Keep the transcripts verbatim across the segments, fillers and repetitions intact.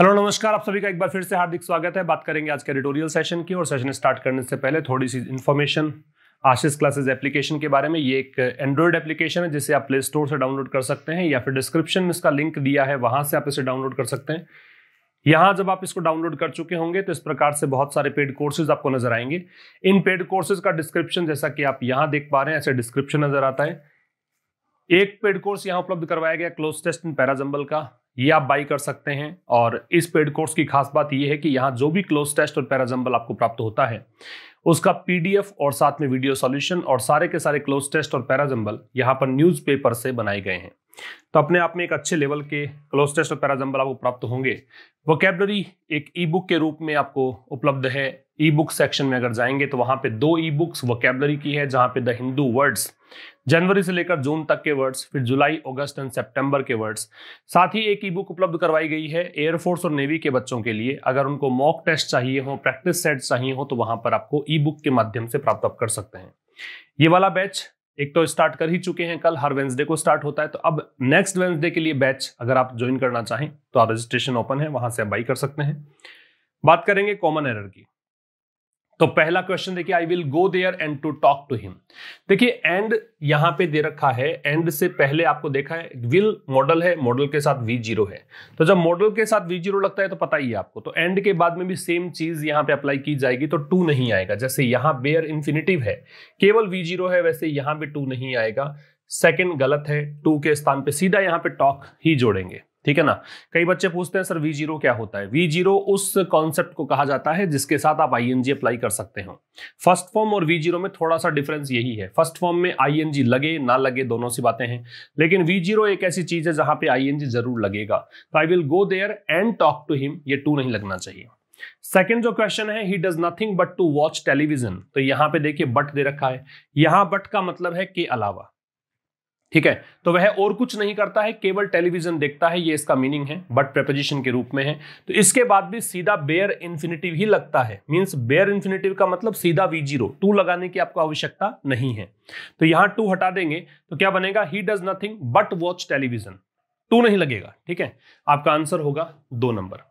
Hello नमस्कार, आप सभी का एक बार फिर से हार्दिक स्वागत है। बात करेंगे आज के एडिटोरियल सेशन की, और सेशन स्टार्ट करने से पहले थोड़ी सी इन्फॉर्मेशन आशीष क्लासेस एप्लीकेशन के बारे में। ये एक एंड्रॉयड एप्लीकेशन है जिसे आप प्ले स्टोर से डाउनलोड कर सकते हैं, या फिर डिस्क्रिप्शन में इसका लिंक दिया है, वहां से आप इसे डाउनलोड कर सकते हैं। यहाँ जब आप इसको डाउनलोड कर चुके होंगे तो इस प्रकार से बहुत सारे पेड कोर्सेज आपको नजर आएंगे। इन पेड कोर्सेज का डिस्क्रिप्शन जैसा कि आप यहाँ देख पा रहे हैं, ऐसे डिस्क्रिप्शन नजर आता है। एक पेड कोर्स यहाँ उपलब्ध करवाया गया, क्लोज टेस्ट इन पैराजम्बल का, ये आप बाई कर सकते हैं। और इस पेड कोर्स की खास बात यह है कि यहाँ जो भी क्लोज टेस्ट और पैराजम्बल आपको प्राप्त होता है उसका पीडीएफ और साथ में वीडियो सॉल्यूशन और सारे के सारे क्लोज टेस्ट और पैराजम्बल यहाँ पर न्यूज़पेपर से बनाए गए हैं। तो अपने आप में एक अच्छे लेवल के क्लोज टेस्ट और पैराजम्बल आपको प्राप्त होंगे। वोकैबुलरी एक ई बुक के रूप में आपको उपलब्ध है। ई बुक सेक्शन में अगर जाएंगे तो वहाँ पे दो ई बुक्स वोकैबुलरी की है, जहाँ पे द हिंदू वर्ड्स, जनवरी से लेकर जून तक के वर्ड्स, फिर जुलाई, अगस्त एंड सितंबर के वर्ड्स। साथ ही एक ई बुक उपलब्ध करवाई गई है एयरफोर्स और नेवी के बच्चों के लिए। अगर उनको मॉक टेस्ट चाहिए हो, प्रैक्टिस सेट चाहिए हो, तो वहां पर आपको ई बुक के माध्यम से प्राप्त आप कर सकते हैं। ये वाला बैच एक तो स्टार्ट कर ही चुके हैं, कल हर वेंसडे को स्टार्ट होता है। तो अब नेक्स्ट वेंसडे के लिए बैच अगर आप ज्वाइन करना चाहें तो आप रजिस्ट्रेशन ओपन है, वहां से आप बाई कर सकते हैं। बात करेंगे कॉमन एरर की, तो पहला क्वेश्चन देखिए, I will go there and to talk to him. देखिए एंड यहां पे दे रखा है, एंड से पहले आपको देखा है विल मॉडल है, मॉडल के साथ वी जीरो है। तो जब मॉडल के साथ वी जीरो लगता है तो पता ही है आपको, तो एंड के बाद में भी सेम चीज यहां पे अप्लाई की जाएगी, तो टू नहीं आएगा। जैसे यहां बेयर इंफिनिटिव है, केवल वी जीरो है, वैसे यहां पर टू नहीं आएगा। सेकेंड गलत है, टू के स्थान पर सीधा यहाँ पे टॉक ही जोड़ेंगे, ठीक है ना। कई बच्चे पूछते हैं सर वी जीरो क्या होता है। वी जीरो उस कॉन्सेप्ट को कहा जाता है जिसके साथ आप आई एन जी अप्लाई कर सकते हो। फर्स्ट फॉर्म और वी जीरो में थोड़ा सा डिफरेंस यही है, फर्स्ट फॉर्म में आई एन जी लगे ना लगे दोनों सी बातें हैं, लेकिन वी जीरो एक ऐसी चीज है जहां पे आई एन जी जरूर लगेगा। तो I will go there and talk to him, ये टू नहीं लगना चाहिए। सेकेंड जो क्वेश्चन है, he does nothing but to watch television. तो यहाँ पे देखिए बट दे रखा है, यहाँ बट का मतलब है के अलावा, ठीक है। तो वह और कुछ नहीं करता है, केवल टेलीविजन देखता है, ये इसका मीनिंग है। बट प्रेपोजिशन के रूप में है, तो इसके बाद भी सीधा बेयर इन्फिनिटिव ही लगता है। मींस बेयर इन्फिनिटिव का मतलब सीधा वी जीरो, टू लगाने की आपको आवश्यकता नहीं है। तो यहां टू हटा देंगे तो क्या बनेगा, he does nothing but watch television, to नहीं लगेगा, ठीक है। आपका आंसर होगा दो नंबर।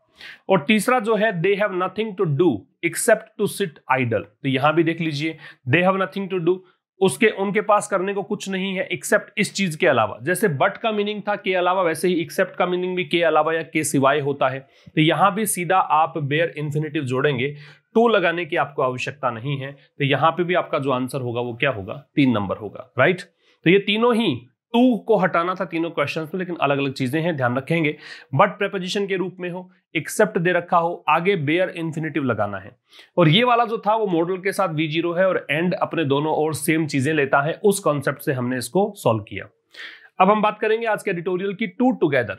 और तीसरा जो है, they have nothing to do except to sit idle. तो यहां भी देख लीजिए, they have nothing to do, उसके उनके पास करने को कुछ नहीं है एक्सेप्ट इस चीज के अलावा। जैसे बट का मीनिंग था के अलावा, वैसे ही एक्सेप्ट का मीनिंग भी के अलावा या के सिवाय होता है। तो यहां भी सीधा आप बेयर इन्फिनिटिव जोड़ेंगे, टू लगाने की आपको आवश्यकता नहीं है। तो यहां पे भी आपका जो आंसर होगा वो क्या होगा, तीन नंबर होगा, राइट। तो ये तीनों ही टू को हटाना था तीनों क्वेश्चंस में, लेकिन अलग अलग चीजें हैं, ध्यान रखेंगे। बट प्रेपोजिशन के रूप में हो, एक्सेप्ट दे रखा हो, आगे बेयर इन्फिनिटिव लगाना है। और ये वाला जो था वो मॉडल के साथ वी जीरो है, और एंड अपने दोनों और सेम चीजें लेता है, उस कॉन्सेप्ट से हमने इसको सॉल्व किया। अब हम बात करेंगे आज के एडिटोरियल की, टू टुगेदर,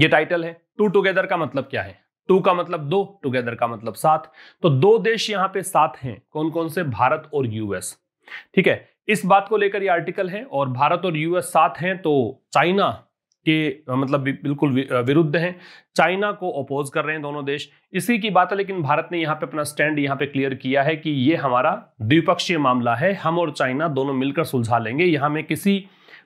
ये टाइटल है। टू टुगेदर का मतलब क्या है, टू का मतलब दो, टुगेदर का मतलब साथ। तो दो देश यहाँ पे साथ हैं, कौन कौन से, भारत और यूएस, ठीक है। इस बात को लेकर ये आर्टिकल है, और भारत और यूएस साथ हैं तो चाइना के मतलब बिल्कुल विरुद्ध हैं, चाइना को अपोज कर रहे हैं दोनों देश, इसी की बात है। लेकिन भारत ने यहाँ पे अपना स्टैंड यहाँ पे क्लियर किया है कि ये हमारा द्विपक्षीय मामला है, हम और चाइना दोनों मिलकर सुलझा लेंगे, यहाँ में किसी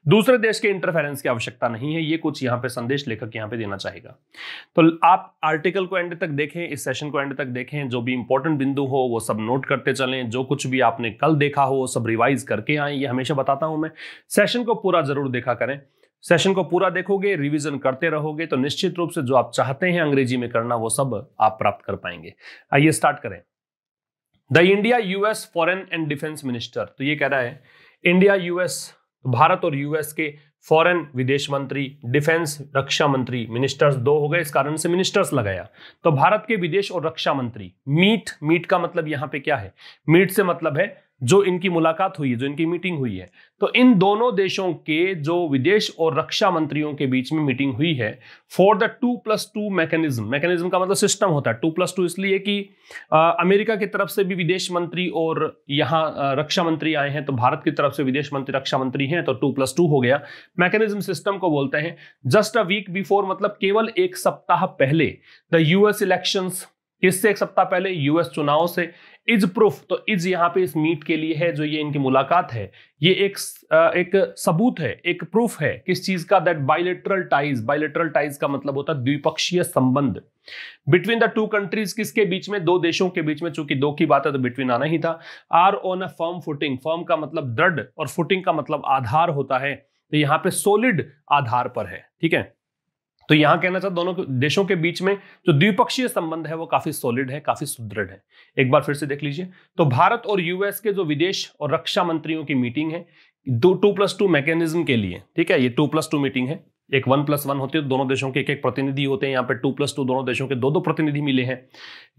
दूसरे देश के इंटरफेरेंस की आवश्यकता नहीं है। ये कुछ यहाँ पे संदेश लेखक यहाँ पे देना चाहेगा। तो आप आर्टिकल को एंड तक देखें, इस सेशन को एंड तक देखें, जो भी इंपॉर्टेंट बिंदु हो वो सब नोट करते चलें, जो कुछ भी आपने कल देखा हो वो सब रिवाइज करके आए, ये हमेशा बताता हूं मैं। सेशन को पूरा जरूर देखा करें, सेशन को पूरा देखोगे, रिविजन करते रहोगे तो निश्चित रूप से जो आप चाहते हैं अंग्रेजी में करना वो सब आप प्राप्त कर पाएंगे। आइए स्टार्ट करें। The India US foreign and defence minister, तो ये कह रहा है इंडिया यूएस, भारत और यूएस के फॉरेन, विदेश मंत्री, डिफेंस, रक्षा मंत्री, मिनिस्टर्स दो हो गए, इस कारण से मिनिस्टर्स लगाया। तो भारत के विदेश और रक्षा मंत्री, मीट, मीट का मतलब यहाँ पे क्या है, मीट से मतलब है जो इनकी मुलाकात हुई है, जो इनकी मीटिंग हुई है। तो इन दोनों देशों के जो विदेश और रक्षा मंत्रियों के बीच में मीटिंग हुई है for the two plus two mechanism, mechanism का मतलब सिस्टम होता है। टू प्लस टू इसलिए कि आ, अमेरिका की तरफ से भी विदेश मंत्री और यहाँ रक्षा मंत्री आए हैं, तो भारत की तरफ से विदेश मंत्री, रक्षा मंत्री हैं, तो टू प्लस टू हो गया। मैकेनिज्म सिस्टम को बोलते हैं। जस्ट अ वीक बिफोर मतलब केवल एक सप्ताह पहले, द यूएस इलेक्शंस, किससे, एक सप्ताह पहले, यूएस चुनाव से। इज प्रूफ, तो इज यहाँ पे इस मीट के लिए है, जो ये इनकी मुलाकात है ये एक एक सबूत है, एक प्रूफ है किस चीज का, that bilateral ties, bilateral ties का मतलब होता है द्विपक्षीय संबंध बिटवीन द टू कंट्रीज, किसके बीच में, दो देशों के बीच में, चूंकि दो की बात है तो बिटवीन आना ही था, are on a firm footing, firm का मतलब दृढ़ और फुटिंग का मतलब आधार होता है, तो यहाँ पे सोलिड आधार पर है, ठीक है। तो यहां कहना चाहता दोनों देशों के बीच में जो द्विपक्षीय संबंध है वो काफी सॉलिड है, काफी सुदृढ़ है। एक बार फिर से देख लीजिए, तो भारत और यूएस के जो विदेश और रक्षा मंत्रियों की मीटिंग है दो टू प्लस टू मैकेनिज्म के लिए, ठीक है, ये टू प्लस टू मीटिंग है, एक वन प्लस वन होती है, दोनों देशों के एक एक प्रतिनिधि होते हैं, यहाँ पे टू प्लस टू दोनों देशों के दो दो प्रतिनिधि मिले हैं।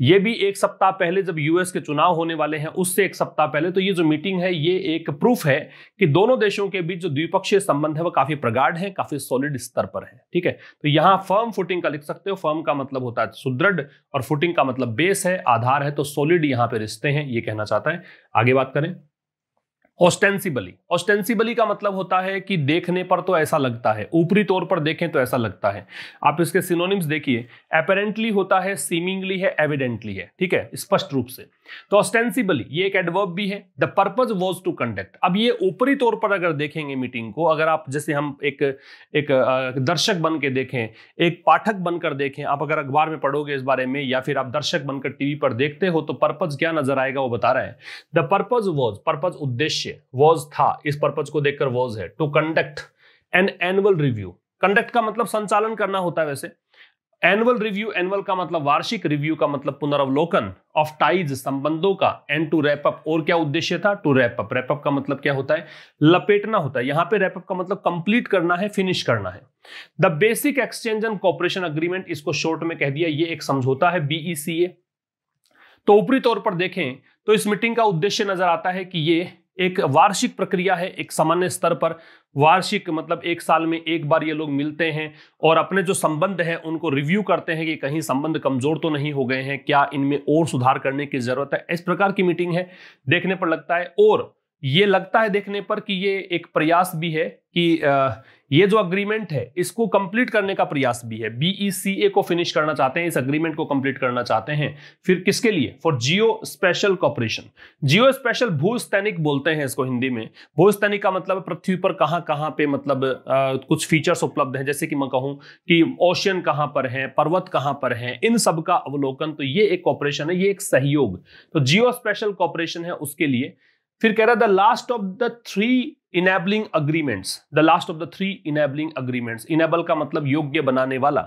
ये भी एक सप्ताह पहले, जब यूएस के चुनाव होने वाले हैं उससे एक सप्ताह पहले, तो ये जो मीटिंग है ये एक प्रूफ है कि दोनों देशों के बीच जो द्विपक्षीय संबंध है वो काफी प्रगाढ़ है, काफी सॉलिड स्तर पर है, ठीक है। तो यहाँ फर्म फुटिंग का लिख सकते हो, फर्म का मतलब होता है सुदृढ़ और फुटिंग का मतलब बेस है, आधार है, तो सॉलिड यहाँ पे रिश्ते हैं, ये कहना चाहता है। आगे बात करें, ऑस्टेंसिबली, ऑस्टेंसिबली का मतलब होता है कि देखने पर तो ऐसा लगता है, ऊपरी तौर पर देखें तो ऐसा लगता है। आप इसके सिनोनिम्स देखिए, अपरेंटली होता है, सीमिंगली है, एविडेंटली है, ठीक है, स्पष्ट रूप से। तो ऑस्टेंसिबली ये एक एडवर्ब भी है, the purpose was to conduct. अब ये ऊपरी तौर पर अगर देखेंगे मीटिंग को, अगर आप जैसे हम एक एक दर्शक बन के देखें, एक पाठक बनकर देखें, आप अगर अखबार में पढ़ोगे इस बारे में या फिर आप दर्शक बनकर टीवी पर देखते हो, तो पर्पज क्या नजर आएगा वो बता रहा है, द पर्पज वाज, पर्पज उद्देश्य, वाज था, इस पर्पज को देखकर वाज है, to conduct an annual review, conduct का मतलब संचालन करना होता है, वैसे एनुअल रिव्यू, एनुअल का मतलब वार्षिक, रिव्यू का मतलब पुनरावलोकन, ऑफ टाइज संबंधों का, एंड टू रैप अप, और क्या उद्देश्य था, to wrap up, wrap up का मतलब क्या होता है, लपेटना होता है, यहाँ पे रैप अप का मतलब कंप्लीट करना है, फिनिश करना है। The basic exchange and cooperation agreement, इसको शॉर्ट में कह दिया, ये एक समझौता है, बीईसीए। तो ऊपरी तौर पर देखें तो इस मीटिंग का उद्देश्य नजर आता है कि ये एक वार्षिक प्रक्रिया है, एक सामान्य स्तर पर वार्षिक मतलब एक साल में एक बार ये लोग मिलते हैं और अपने जो संबंध हैं उनको रिव्यू करते हैं कि कहीं संबंध कमजोर तो नहीं हो गए हैं, क्या इनमें और सुधार करने की जरूरत है, इस प्रकार की मीटिंग है, देखने पर लगता है। और ये लगता है देखने पर कि ये एक प्रयास भी है कि ये जो अग्रीमेंट है इसको कंप्लीट करने का प्रयास भी है, बीईसीए को फिनिश करना चाहते हैं, इस अग्रीमेंट को कंप्लीट करना चाहते हैं। फिर किसके लिए, for geospatial cooperation, geospatial भूस्तैनिक बोलते हैं इसको हिंदी में, भूस्तैनिक का मतलब पृथ्वी पर कहां कहां पे मतलब आ, कुछ फीचर्स उपलब्ध हैं, जैसे कि मैं कहूं कि ओशियन कहां पर है, पर्वत कहां पर है, इन सब का अवलोकन। तो ये एक कॉपरेशन है, ये एक सहयोग, तो जियो स्पेशल कॉपरेशन है उसके लिए। फिर कह रहा है the last of the three enabling agreements, the last of the three enabling agreements, enable का मतलब योग्य बनाने वाला।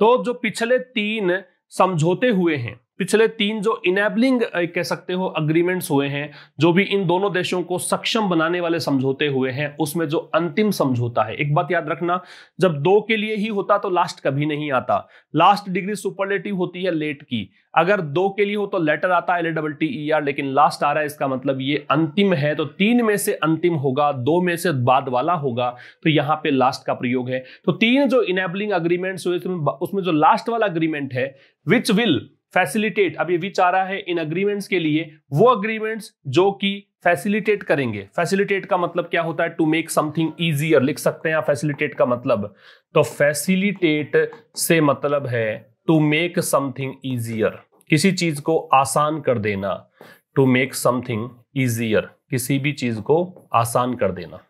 तो जो पिछले तीन समझौते हुए हैं, पिछले तीन जो इनेबलिंग कह सकते हो अग्रीमेंट्स हुए हैं, जो भी इन दोनों देशों को सक्षम बनाने वाले समझौते हुए हैं, उसमें जो अंतिम समझौता है, एक बात याद रखना, जब दो के लिए ही होता तो लास्ट कभी नहीं आता, लास्ट डिग्री सुपरलेटिव होती है लेट की, अगर दो के लिए हो तो लेटर आता है, L double T E R, लेकिन लास्ट आ रहा है, इसका मतलब ये अंतिम है, तो तीन में से अंतिम होगा, दो में से बाद वाला होगा, तो यहाँ पे लास्ट का प्रयोग है। तो तीन जो इनेबलिंग अग्रीमेंट्स हुए उसमें जो लास्ट वाला अग्रीमेंट है, विच विल फैसिलिटेट, अब ये विच आ रहा है इन अग्रीमेंट्स के लिए, वो अग्रीमेंट्स जो कि फैसिलिटेट करेंगे, फैसिलिटेट का मतलब क्या होता है, टू मेक समथिंग ईजियर, लिख सकते हैं फैसिलिटेट का मतलब, तो फैसिलिटेट से मतलब है टू मेक समथिंग ईजियर, किसी चीज को आसान कर देना, टू मेक समथिंग ईजियर, किसी भी चीज को आसान कर देना,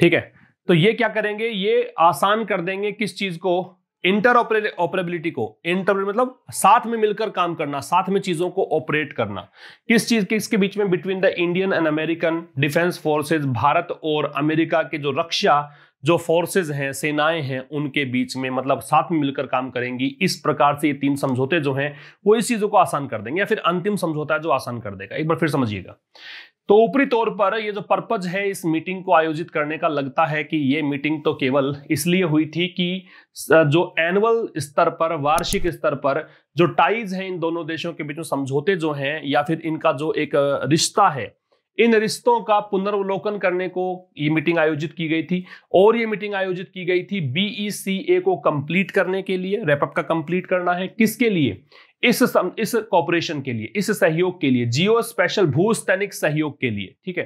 ठीक है। तो ये क्या करेंगे, ये आसान कर देंगे किस चीज को, इंटर ऑपरेबिलिटी को, इंटर मतलब साथ में मिलकर काम करना, साथ में चीजों को ऑपरेट करना, किस चीज के, इसके बीच में between the Indian and American defence forces, Bharat और अमेरिका के जो रक्षा जो फोर्सेज हैं, सेनाएं हैं, उनके बीच में मतलब साथ में मिलकर काम करेंगी। इस प्रकार से ये तीन समझौते जो हैं वो इस चीजों को आसान कर देंगे, या फिर अंतिम समझौता है जो आसान कर देगा। एक बार फिर समझिएगा, तो ऊपरी तौर पर ये जो पर्पज है इस मीटिंग को आयोजित करने का, लगता है कि ये मीटिंग तो केवल इसलिए हुई थी कि जो एनुअल स्तर पर, वार्षिक स्तर पर जो टाइज हैं इन दोनों देशों के बीच में, समझौते जो हैं या फिर इनका जो एक रिश्ता है, इन रिश्तों का पुनर्वलोकन करने को ये मीटिंग आयोजित की गई थी। और ये मीटिंग आयोजित की गई थी बीईसीए को कंप्लीट करने के लिए, रैपअप का कंप्लीट करना है, किसके लिए, इस सम, इस कॉपरेशन के लिए, इस सहयोग के लिए, जियो स्पेशल भूस्तैनिक सहयोग के लिए, ठीक है।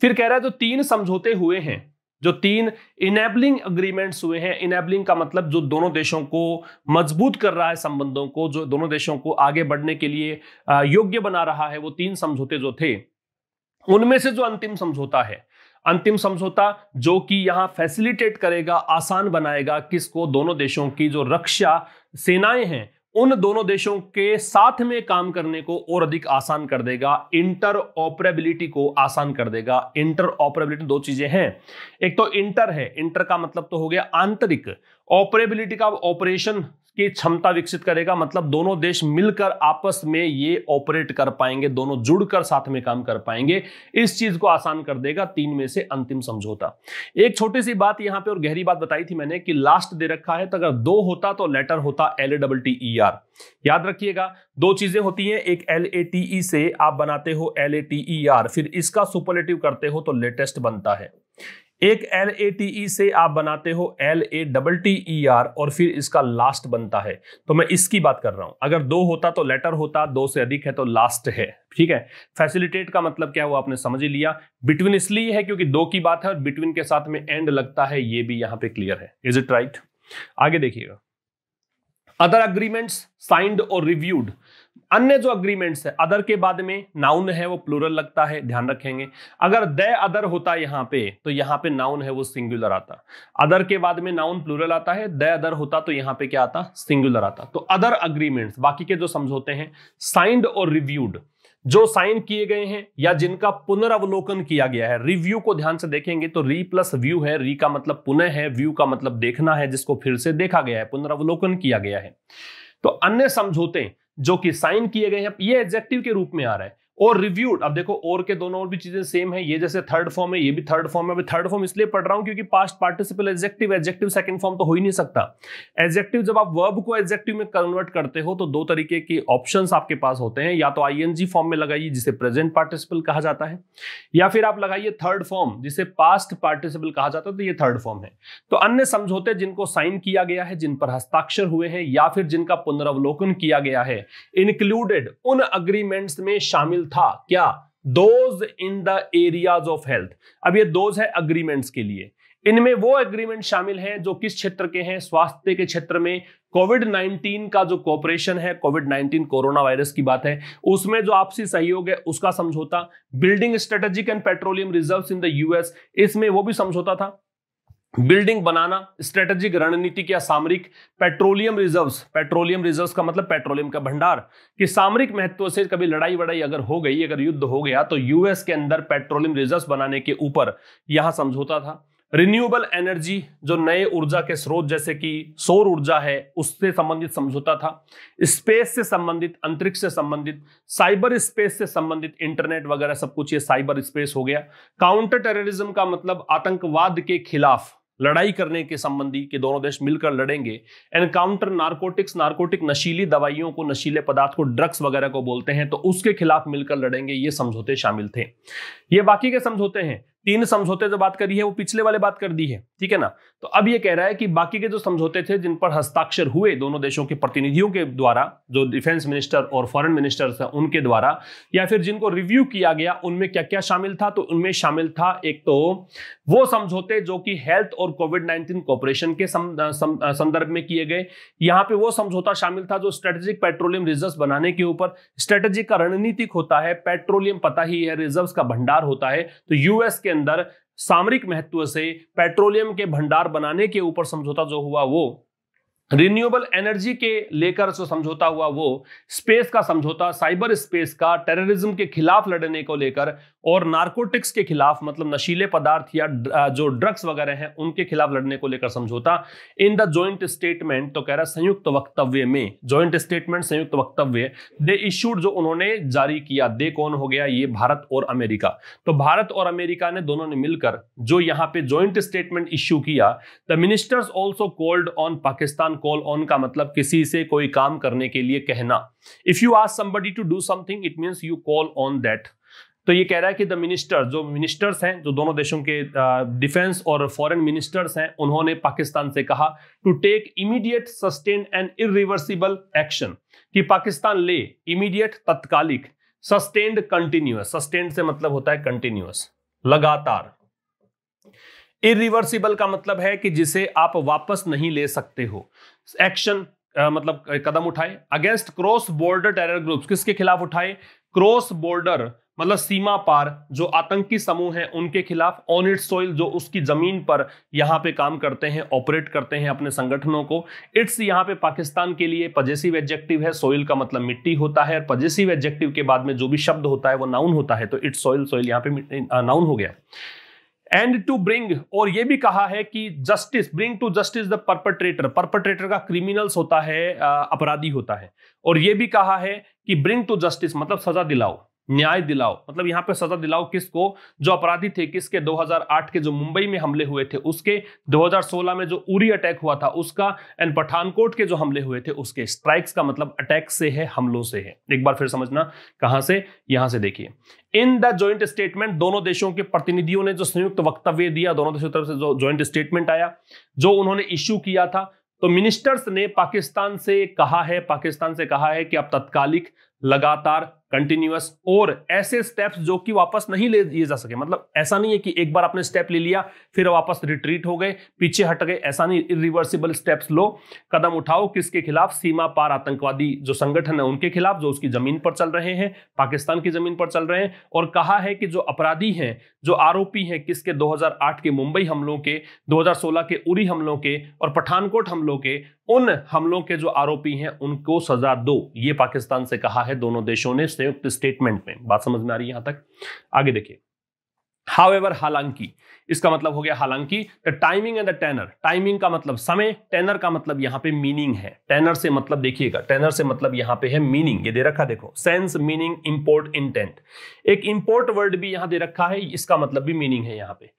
फिर कह रहा है जो तो तीन समझौते हुए हैं जो तीन इनेबलिंग अग्रीमेंट्स हुए हैं, इनेबलिंग का मतलब जो दोनों देशों को मजबूत कर रहा है संबंधों को, जो दोनों देशों को आगे बढ़ने के लिए योग्य बना रहा है, वो तीन समझौते जो थे उनमें से जो अंतिम समझौता है, अंतिम समझौता जो कि यहाँ फैसिलिटेट करेगा, आसान बनाएगा किसको, दोनों देशों की जो रक्षा सेनाएं हैं उन दोनों देशों के साथ में काम करने को और अधिक आसान कर देगा, इंटर ऑपरेबिलिटी को आसान कर देगा। इंटर ऑपरेबिलिटी दो चीजें हैं, एक तो इंटर है, इंटर का मतलब तो हो गया आंतरिक, ऑपरेबिलिटी का ऑपरेशन की क्षमता विकसित करेगा, मतलब दोनों देश मिलकर आपस में ये ऑपरेट कर पाएंगे, दोनों जुड़कर साथ में काम कर पाएंगे, इस चीज को आसान कर देगा। तीन में से अंतिम समझौता। एक छोटी सी बात यहाँ पे और गहरी बात बताई थी मैंने कि लास्ट दे रखा है, तो अगर दो होता तो लेटर होता L A double T E R. याद रखिएगा दो चीजें होती हैं, एक एल ए टी ई से आप बनाते हो L A T E R, फिर इसका सुपरलेटिव करते हो तो लेटेस्ट बनता है। एक एल ए टी ई से आप बनाते हो L A double T E R और फिर इसका लास्ट बनता है, तो मैं इसकी बात कर रहा हूं। अगर दो होता तो लेटर होता, दो से अधिक है तो लास्ट है। ठीक है, फैसिलिटेट का मतलब क्या है वो आपने समझ ही लिया। बिटवीन इसलिए है क्योंकि दो की बात है और बिटवीन के साथ में एंड लगता है, ये भी यहां पे क्लियर है। Is it right? आगे देखिएगा, अदर अग्रीमेंट्स साइंड और रिव्यूड। अन्य जो अग्रीमेंट्स है, अदर के बाद में नाउन है वो प्लूरल लगता है, ध्यान रखेंगे। अगर द अदर होता यहाँ पे तो यहाँ पे नाउन है वो सिंगुलर आता, अदर के बाद में नाउन प्लूरल आता है। द अदर होता तो यहाँ पे क्या आता, सिंगुलर आता। तो अदर अग्रीमेंट्स बाकी के जो समझौते हैं साइंड और रिव्यूड, जो साइन किए गए हैं या जिनका पुनरावलोकन किया गया है। रिव्यू को ध्यान से देखेंगे तो री प्लस व्यू है, री का मतलब पुनः है, व्यू का मतलब देखना है, जिसको फिर से देखा गया है, पुनरावलोकन किया गया है। तो अन्य समझौते जो कि साइन किए गए हैं, ये एडजेक्टिव के रूप में आ रहा है। और रिव्यूड, अब देखो और के दोनों और भी चीजें सेम है, ये जैसे थर्ड फॉर्म है, ये भी थर्ड फॉर्म है। अभी थर्ड फॉर्म इसलिए पढ़ रहा हूं क्योंकि past participle adjective, adjective second form तो हो ही नहीं सकता। एडजेक्टिव जब आप वर्ब को एडजेक्टिव में कन्वर्ट करते हो तो दो तरीके के ऑप्शंस आपके पास होते हैं, या तो आईएनजी फॉर्म में लगाइए जिसे प्रेजेंट पार्टिसिपल कहा जाता है, या फिर आप लगाइए थर्ड फॉर्म जिसे पास्ट पार्टिसिपल कहा जाता है, तो ये थर्ड फॉर्म है। तो अन्य समझौते जिनको साइन किया गया है, जिन पर हस्ताक्षर हुए हैं या फिर जिनका पुनरावलोकन किया गया है, इंक्लूडेड उन अग्रीमेंट्स में शामिल था क्या, those in the areas of health. अब ये दोज है अग्रीमेंट्स के लिए, इनमें वो एग्रीमेंट शामिल हैं जो किस क्षेत्र के हैं, स्वास्थ्य के क्षेत्र में कोविड नाइनटीन का जो कोऑपरेशन है, कोविड नाइनटीन कोरोना वायरस की बात है, उसमें जो आपसी सहयोग है उसका समझौता। Building strategic and petroleum reserves in the US, इसमें वो भी समझौता था, बिल्डिंग बनाना, स्ट्रेटेजिक रणनीतिक या सामरिक, पेट्रोलियम रिजर्व्स, पेट्रोलियम रिजर्व्स का मतलब पेट्रोलियम का भंडार, कि सामरिक महत्व से कभी लड़ाई वड़ाई अगर हो गई, अगर युद्ध हो गया तो यूएस के अंदर पेट्रोलियम रिजर्व्स बनाने के ऊपर यहां समझौता था। रिन्यूएबल एनर्जी, जो नए ऊर्जा के स्रोत जैसे कि सौर ऊर्जा है, उससे संबंधित समझौता था। स्पेस से संबंधित, अंतरिक्ष से संबंधित, साइबर स्पेस से संबंधित, इंटरनेट वगैरह सब कुछ ये साइबर स्पेस हो गया। काउंटर टेररिज्म का मतलब आतंकवाद के खिलाफ लड़ाई करने के संबंधी कि दोनों देश मिलकर लड़ेंगे। एनकाउंटर नारकोटिक्स, नारकोटिक नशीली दवाइयों को, नशीले पदार्थ को, ड्रग्स वगैरह को बोलते हैं, तो उसके खिलाफ मिलकर लड़ेंगे, ये समझौते शामिल थे। ये बाकी के समझौते हैं। तीन समझौते जो बात करी है वो पिछले वाले बात कर दी है, ठीक है ना। तो अब ये कह रहा है कि बाकी के जो समझौते थे जिन पर हस्ताक्षर हुए दोनों देशों के प्रतिनिधियों के द्वारा, जो डिफेंस मिनिस्टर और फॉरेन मिनिस्टर्स हैं उनके द्वारा, या फिर जिनको रिव्यू किया गया, उनमें क्या क्या शामिल था, तो उनमें शामिल था एक तो वो समझौते जो कि हेल्थ और कोविड नाइन्टीन कोऑपरेशन के संदर्भ में किए गए। यहाँ पे वो समझौता शामिल था जो स्ट्रेटेजिक पेट्रोलियम रिजर्व बनाने के ऊपर, स्ट्रेटेजिक का रणनीतिक होता है, पेट्रोलियम पता ही है रिजर्व का भंडार होता है, तो यूएस के अंदर सामरिक महत्व से पेट्रोलियम के भंडार बनाने के ऊपर समझौता जो हुआ वो, रिन्यूएबल एनर्जी के लेकर जो समझौता हुआ वो, स्पेस का समझौता, साइबर स्पेस का, टेररिज्म के खिलाफ लड़ने को लेकर, और नारकोटिक्स के खिलाफ मतलब नशीले पदार्थ या जो ड्रग्स वगैरह हैं उनके खिलाफ लड़ने को लेकर समझौता। इन द जॉइंट स्टेटमेंट, तो कह रहा है संयुक्त वक्तव्य में, जॉइंट स्टेटमेंट संयुक्त वक्तव्य, दे इश्यूड जो उन्होंने जारी किया, दे कौन हो गया ये भारत और अमेरिका, तो भारत और अमेरिका ने दोनों ने मिलकर जो यहाँ पे जॉइंट स्टेटमेंट इश्यू किया। The ministers also called on Pakistan, call on का मतलब किसी से कोई काम करने के लिए कहना, if you ask somebody to do something it means you call on that. तो ये कह रहा है कि द मिनिस्टर, जो मिनिस्टर्स हैं, जो दोनों देशों के डिफेंस और फॉरेन मिनिस्टर्स हैं, उन्होंने पाकिस्तान से कहा to take immediate sustain and irreversible action, कि पाकिस्तान ले इमीडिएट तत्कालिक, सस्टेन्ड कंटिन्यूअस, सस्टेन्ड से मतलब होता है कंटिन्यूअस लगातार, इरिवर्सिबल का मतलब है कि जिसे आप वापस नहीं ले सकते हो। एक्शन Uh, मतलब कदम उठाए against cross border terror groups, किसके खिलाफ उठाए? क्रॉस बॉर्डर मतलब सीमा पार जो आतंकी समूह हैं उनके खिलाफ, ऑन इट्स सोइल जो उसकी जमीन पर यहाँ पे काम करते हैं, ऑपरेट करते हैं अपने संगठनों को। इट्स यहाँ पे पाकिस्तान के लिए पजेसिव एडजेक्टिव है, सोइल का मतलब मिट्टी होता है और पजेसिव एडजेक्टिव के बाद में जो भी शब्द होता है वो नाउन होता है, तो इट्स सोइल सोइल यहाँ पे नाउन हो गया। एंड टू ब्रिंग, और ये भी कहा है कि justice, bring to justice the perpetrator, perpetrator का क्रिमिनल्स होता है, अपराधी होता है। और ये भी कहा है कि ब्रिंग टू जस्टिस मतलब सजा दिलाओ, न्याय दिलाओ, मतलब यहाँ पे सजा दिलाओ किसको? जो अपराधी थे, किसके? दो हज़ार आठ के जो मुंबई में हमले हुए थे उसके, दो हज़ार सोलह में जो उरी अटैक हुआ था उसका, एंड पठानकोट के जो हमले हुए थे उसके। स्ट्राइक्स का मतलब अटैक से है, हमलों से है। एक बार फिर समझना कहां से, यहां से देखिए। इन द जॉइंट स्टेटमेंट, दोनों देशों के प्रतिनिधियों ने जो संयुक्त वक्तव्य दिया, दोनों देशों की तरफ से जो ज्वाइंट स्टेटमेंट आया, जो उन्होंने इश्यू किया था, तो मिनिस्टर्स ने पाकिस्तान से कहा है, पाकिस्तान से कहा है कि आप तत्कालिक, लगातार, कंटिन्यूअस और ऐसे स्टेप्स जो कि वापस नहीं ले लिए जा सके। मतलब ऐसा नहीं है कि एक बार आपने स्टेप ले लिया फिर वापस रिट्रीट हो गए, पीछे हट गए, ऐसा नहीं। इरिवर्सिबल स्टेप्स लो, कदम उठाओ, किसके खिलाफ? सीमा पार आतंकवादी जो संगठन है उनके खिलाफ, जो उसकी जमीन पर चल रहे हैं, पाकिस्तान की जमीन पर चल रहे हैं। और कहा है कि जो अपराधी हैं, जो आरोपी हैं, किसके? दो हज़ार आठ के मुंबई हमलों के, दो हज़ार सोलह के उरी हमलों के और पठानकोट हमलों के, उन हमलों के जो आरोपी हैं उनको सजा दो। ये पाकिस्तान से कहा है दोनों देशों ने संयुक्त स्टेटमेंट में। बात समझ में आ रही है यहां तक? आगे देखिए। However, हालांकि, इसका मतलब हो गया हालांकि the timing and the tenor. Timing का मतलब समय, टेनर का मतलब यहाँ पे मीनिंग है। टेनर से मतलब देखिएगा, टेनर से मतलब यहाँ पे है मीनिंग, ये दे रखा देखो, सेंस, मीनिंग, इंपोर्ट, इंटेंट। एक इंपोर्ट वर्ड भी यहाँ दे रखा है, इसका मतलब भी मीनिंग है। यहाँ पे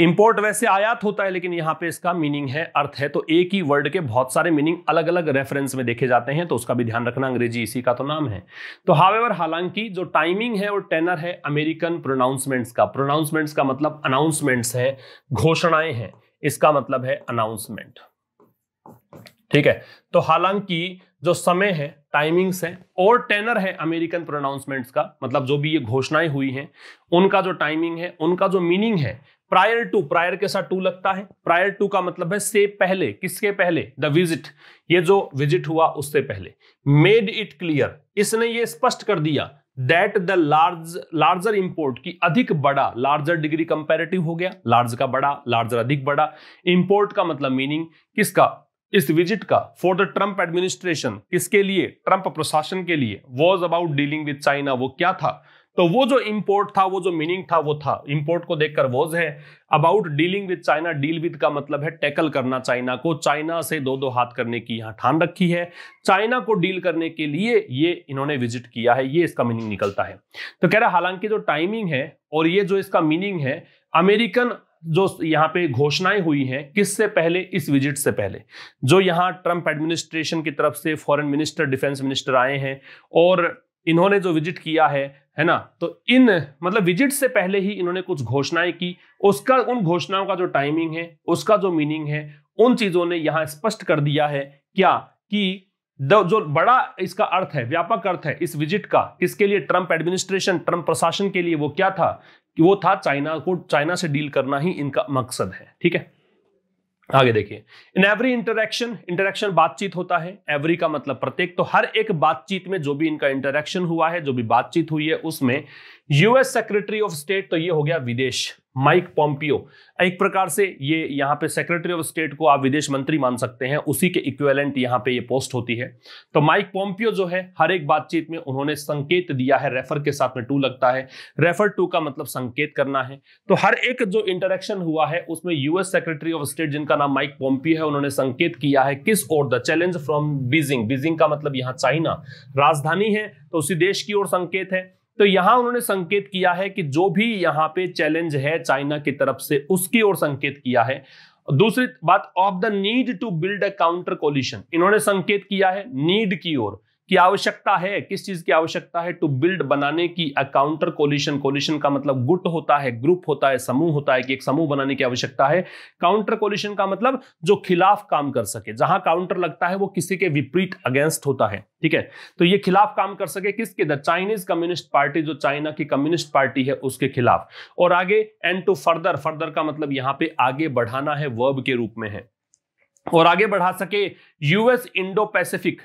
इंपोर्ट वैसे आयात होता है, लेकिन यहाँ पे इसका मीनिंग है, अर्थ है। तो एक ही वर्ड के बहुत सारे मीनिंग अलग अलग रेफरेंस में देखे जाते हैं, तो उसका भी ध्यान रखना, अंग्रेजी इसी का तो नाम है। तो हावेवर हालांकि जो टाइमिंग है और टेनर है अमेरिकन प्रोनाउंसमेंट्स का, प्रोनाउंसमेंट्स का मतलब अनाउंसमेंट्स है, घोषणाएं हैं, इसका मतलब है अनाउंसमेंट। ठीक है, तो हालांकि जो समय है, टाइमिंग्स है और टेनर है अमेरिकन प्रोनाउंसमेंट्स का, मतलब जो भी ये घोषणाएं हुई हैं उनका जो टाइमिंग है, उनका जो मीनिंग है। प्रायर टू, प्रायर के साथ टू लगता है, प्रायर टू का मतलब है से पहले, किसके पहले? द विजिट, ये जो विजिट हुआ उससे पहले। मेड इट क्लियर, इसने ये स्पष्ट कर दिया, that the large, larger import की अधिक बड़ा, लार्जर डिग्री कंपैरेटिव हो गया, लार्ज का बड़ा, लार्जर अधिक बड़ा, इंपोर्ट का मतलब मीनिंग, किसका? इस विजिट का, फॉर द ट्रंप एडमिनिस्ट्रेशन, किसके लिए? ट्रंप प्रशासन के लिए, was about dealing with China, वो क्या था? तो वो जो इंपोर्ट था, वो जो मीनिंग था वो था, इंपोर्ट को देखकर वॉज है, about dealing with China, deal with का मतलब है टैकल करना चाइना को, चाइना से दो दो हाथ करने की यहाँ ठान रखी है, चाइना को डील करने के लिए ये इन्होंने विजिट किया है, ये इसका मीनिंग निकलता है। तो कह रहा हालांकि जो टाइमिंग है और ये जो इसका मीनिंग है, अमेरिकन जो यहाँ पे घोषणाएं हुई हैं किससे पहले? इस विजिट से पहले, जो यहाँ ट्रंप एडमिनिस्ट्रेशन की तरफ से फॉरेन मिनिस्टर, डिफेंस मिनिस्टर आए हैं और इन्होंने जो विजिट किया है, है ना, तो इन मतलब विजिट से पहले ही इन्होंने कुछ घोषणाएं की, उसका, उन घोषणाओं का जो टाइमिंग है, उसका जो मीनिंग है, उन चीजों ने यहाँ स्पष्ट कर दिया है क्या कि जो बड़ा इसका अर्थ है, व्यापक अर्थ है इस विजिट का, किसके लिए? ट्रंप एडमिनिस्ट्रेशन, ट्रंप प्रशासन के लिए, वो क्या था? कि वो था चाइना को, चाइना से डील करना ही इनका मकसद है। ठीक है, आगे देखिए। इन एवरी इंटरेक्शन, इंटरेक्शन बातचीत होता है, एवरी का मतलब प्रत्येक, तो हर एक बातचीत में जो भी इनका इंटरेक्शन हुआ है, जो भी बातचीत हुई है उसमें, यूएस सेक्रेटरी ऑफ स्टेट, तो ये हो गया विदेश, माइक पोम्पियो, एक प्रकार से ये यहाँ पे सेक्रेटरी ऑफ स्टेट को आप विदेश मंत्री मान सकते हैं, उसी के इक्विवेलेंट यहाँ पे ये पोस्ट होती है। तो माइक पोम्पियो जो है, हर एक बातचीत में उन्होंने संकेत दिया है, रेफर के साथ में टू लगता है, रेफर टू का मतलब संकेत करना है। तो हर एक जो इंटरेक्शन हुआ है उसमें यूएस सेक्रेटरी ऑफ स्टेट, जिनका नाम माइक पोम्पियो है, उन्होंने संकेत किया है किस ओर? The challenge from Beijing, Beijing का मतलब यहाँ चाइना राजधानी है, तो उसी देश की ओर संकेत है। तो यहां उन्होंने संकेत किया है कि जो भी यहाँ पे चैलेंज है चाइना की तरफ से, उसकी ओर संकेत किया है। दूसरी बात, of the need to build a counter coalition, इन्होंने संकेत किया है नीड की ओर, की आवश्यकता है, किस चीज की आवश्यकता है, टू बिल्ड बनाने की अ काउंटर कोलिशन, कोलिशन का मतलब गुट होता है, ग्रुप होता है, समूह होता है, कि एक समूह बनाने की आवश्यकता है। काउंटर कोलिशन का मतलब जो खिलाफ काम कर सके, जहां काउंटर लगता है वो किसी के विपरीत अगेंस्ट होता है, ठीक है। तो ये खिलाफ काम कर सके किसके, द चाइनीज कम्युनिस्ट पार्टी, जो चाइना की कम्युनिस्ट पार्टी है उसके खिलाफ। और आगे एंड टू फर्दर, फर्दर का मतलब यहां पे आगे बढ़ाना है, वर्ब के रूप में है, और आगे बढ़ा सके US Indo Pacific